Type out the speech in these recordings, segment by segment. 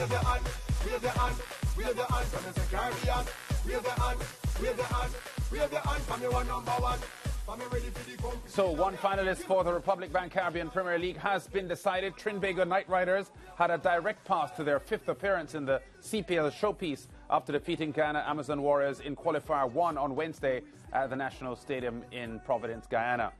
Wave your hand, wave your hand, wave your hand from the Caribbean. Wave your hand, wave your hand, wave your hand from your one number one. So one finalist for the Republic Bank Caribbean Premier League has been decided. Trinbago Knight Riders had a direct pass to their fifth appearance in the CPL showpiece after defeating Guyana Amazon Warriors in qualifier 1 on Wednesday at the National Stadium in Providence, Guyana.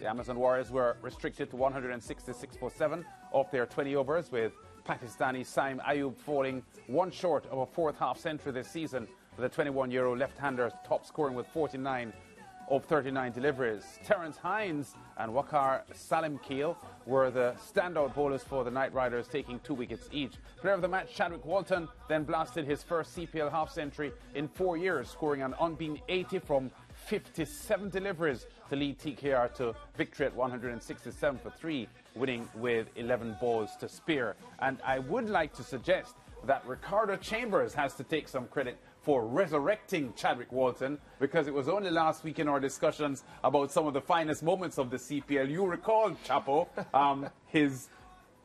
The Amazon Warriors were restricted to 166 for 7 off their 20 overs, with Pakistani Saim Ayub falling one short of a fourth half-century this season. The 21-year-old left-hander top scoring with 49 of 39 deliveries. Terence Hines and Waqar Salim-Kiel were the standout bowlers for the Knight Riders, taking 2 wickets each. Player of the match, Chadwick Walton, then blasted his first CPL half-century in 4 years, scoring an unbeaten 80 from 57 deliveries to lead TKR to victory at 167 for 3, winning with 11 balls to spare. And I would like to suggest that Ricardo Chambers has to take some credit for resurrecting Chadwick Walton, because it was only last week in our discussions about some of the finest moments of the CPL. You recall, Chapo, his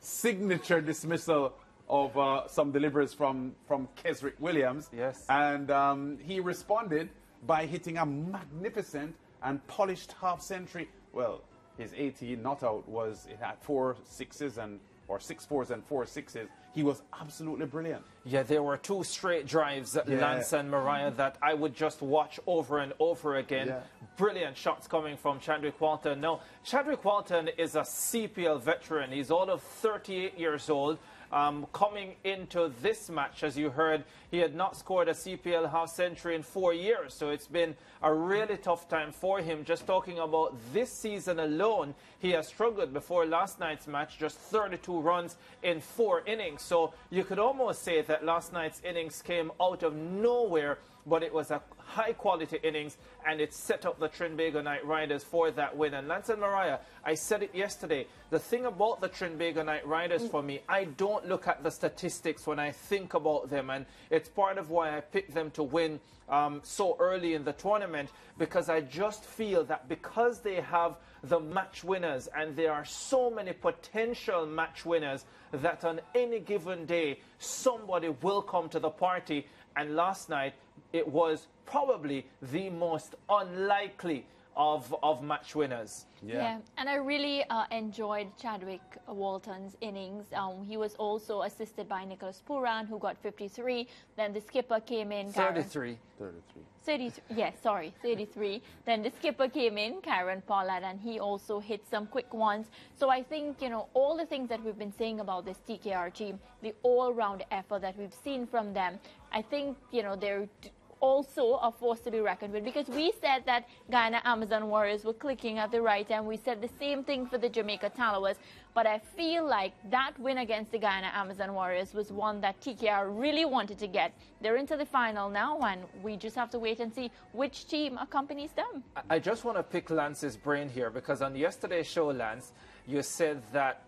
signature dismissal of some deliveries from Keswick Williams. Yes. And he responded by hitting a magnificent and polished half-century. Well, his 80 not out was, it had 4 sixes and... or 6 fours and 4 sixes. He was absolutely brilliant. Yeah, there were 2 straight drives, Lance and Mariah, that I would just watch over and over again. Yeah. Brilliant shots coming from Chadwick Walton. Now, Chadwick Walton is a CPL veteran. He's all of 38 years old. Coming into this match, as you heard, he had not scored a CPL half-century in 4 years, so it's been a really tough time for him. Just talking about this season alone, he has struggled before last night's match, just 32 runs in 4 innings. So you could almost say that last night's innings came out of nowhere, but it was a high-quality innings, and it set up the Trinbago Knight Riders for that win. And Lance and Mariah, I said it yesterday, the thing about the Trinbago Knight Riders for me, I don't look at the statistics when I think about them, and it's part of why I picked them to win so early in the tournament, because I just feel that because they have the match winners, and there are so many potential match winners, that on any given day, somebody will come to the party. And last night, it was probably the most unlikely of match winners. Yeah, and I really enjoyed Chadwick Walton's innings. He was also assisted by Nicholas Pooran, who got 53. Then the skipper came in. 33. 33. 33. Yes, sorry, 33. Then the skipper came in, Kieron Pollard, and he also hit some quick ones. So I think, you know, all the things that we've been saying about this TKR team, the all-round effort that we've seen from them, I think, you know, they're also a force to be reckoned with, because we said that Guyana Amazon Warriors were clicking at the right, and we said the same thing for the Jamaica Tallawahs. But I feel like that win against the Guyana Amazon Warriors was one that TKR really wanted to get. They're into the final now, and we just have to wait and see which team accompanies them. I just want to pick Lance's brain here, because on yesterday's show, Lance, you said that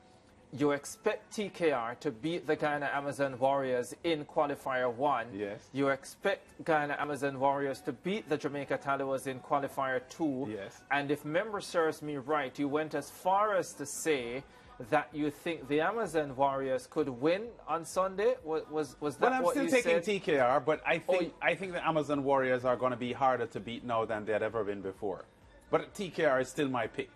you expect TKR to beat the Guyana Amazon Warriors in qualifier 1. Yes. You expect Guyana Amazon Warriors to beat the Jamaica Tallawahs in qualifier 2. Yes. And if memory serves me right, you went as far as to say that you think the Amazon Warriors could win on Sunday. Was that what you said? Well, I'm still taking TKR, but I think the Amazon Warriors are going to be harder to beat now than they had ever been before. But TKR is still my pick.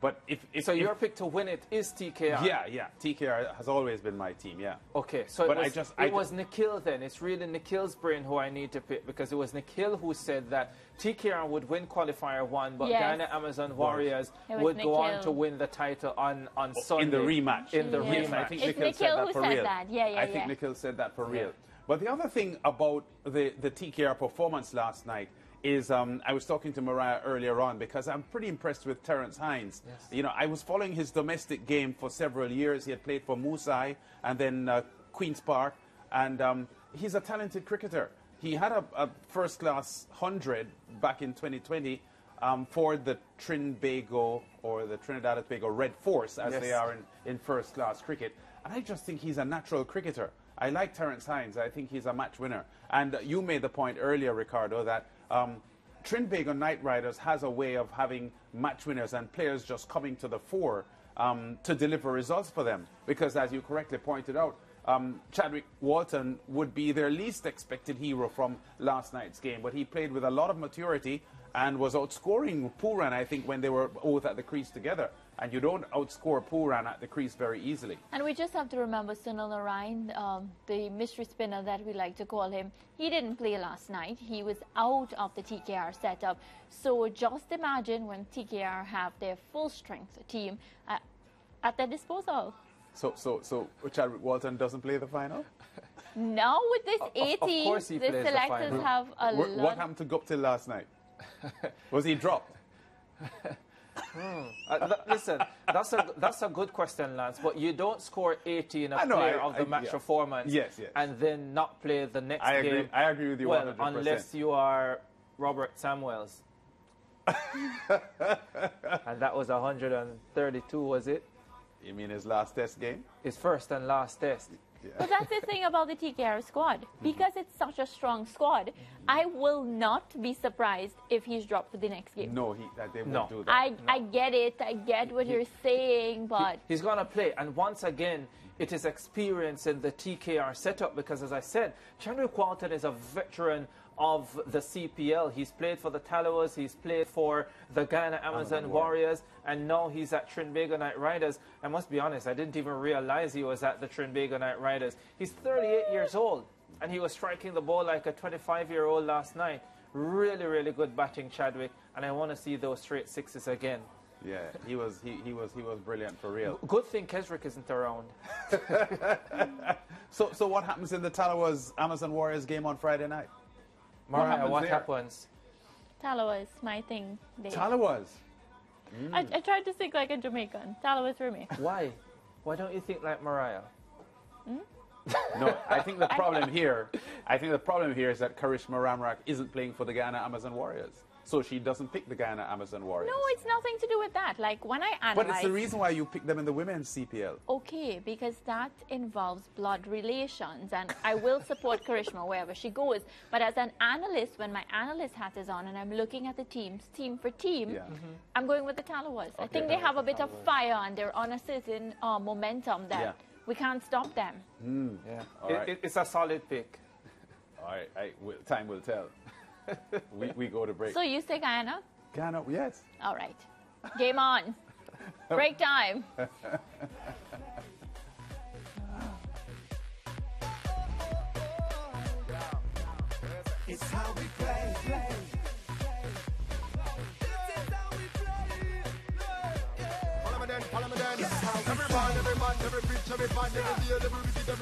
But if your pick to win it is TKR. Yeah, TKR has always been my team, yeah. Okay, so it was Nikhil then. It's really Nikhil's brain who I need to pick, because it was Nikhil who said that TKR would win qualifier 1, but Guyana Amazon Warriors would go on to win the title on Sunday. In the rematch. In the rematch. I think Nikhil said that for real. I think Nikhil said that for real. But the other thing about the TKR performance last night is I was talking to Mariah earlier on, because I'm pretty impressed with Terence Hines. Yes. You know, I was following his domestic game for several years. He had played for Musai and then Queens Park, and he's a talented cricketer. He had a first-class 100 back in 2020 for the Trinbago, or the Trinidad and Tobago Red Force, as they are in first-class cricket. And I just think he's a natural cricketer. I like Terence Hines. I think he's a match winner. And you made the point earlier, Ricardo, that Trinbago Knight Riders has a way of having match winners and players just coming to the fore to deliver results for them. Because as you correctly pointed out, Chadwick Walton would be their least expected hero from last night's game. But he played with a lot of maturity and was outscoring Pooran, I think, when they were both at the crease together. And you don't outscore Pooran at the crease very easily. And we just have to remember Sunil Narine, the mystery spinner that we like to call him. He didn't play last night. He was out of the TKR setup. So just imagine when TKR have their full-strength team at their disposal. So Chadwick Walton doesn't play the final? No, with this A-team, the selectors have a lot. What happened to Guptill last night? Was he dropped? Listen, that's a good question, Lance. But you don't score 80 in a player of the match performance, and then not play the next game. I agree with you 100%. Well, unless you are Robert Samuels, and that was 132, was it? You mean his last test game? His first and last test. Yeah. But that's the thing about the TKR squad. Because it's such a strong squad, I will not be surprised if he's dropped for the next game. No, they won't do that. I get it. I get what you're saying, but... He's going to play. And once again, it is experience in the TKR setup. Because as I said, Chadwick Walton is a veteran of the CPL. He's played for the Tallawahs, he's played for the Guyana Amazon Warriors, and now he's at Trinbago Knight Riders. I must be honest, I didn't even realize he was at the Trinbago Knight Riders. He's 38 years old, and he was striking the ball like a 25-year-old last night. Really, really good batting, Chadwick, and I want to see those straight sixes again. Yeah, he was brilliant for real. Good thing Keswick isn't around. So what happens in the Tallawahs Amazon Warriors game on Friday night? Mariah, what happens? Tallawahs, my thing. Tallawahs? Mm. I tried to think like a Jamaican. Tallawahs for me. Why? Why don't you think like Mariah? Mm? No, I think the problem here, is that Karishma Ramrak isn't playing for the Guyana Amazon Warriors. So she doesn't pick the Guyana Amazon Warriors. No, it's nothing to do with that. Like, when I analyze... But it's the reason why you pick them in the women's CPL. Okay, because that involves blood relations. And I will support Karishma wherever she goes. But as an analyst, when my analyst hat is on and I'm looking at the teams, team for team, I'm going with the Tallawahs. Okay, I think they have a bit of fire and they're on a certain momentum that we can't stop them. Mm. Yeah. It's a solid pick. All right, time will tell. We go to break. So you say Guyana? Guyana, yes. All right. Game on. Break time. It's how we play. Every man, every man, every preacher, every man, every deal, every visit,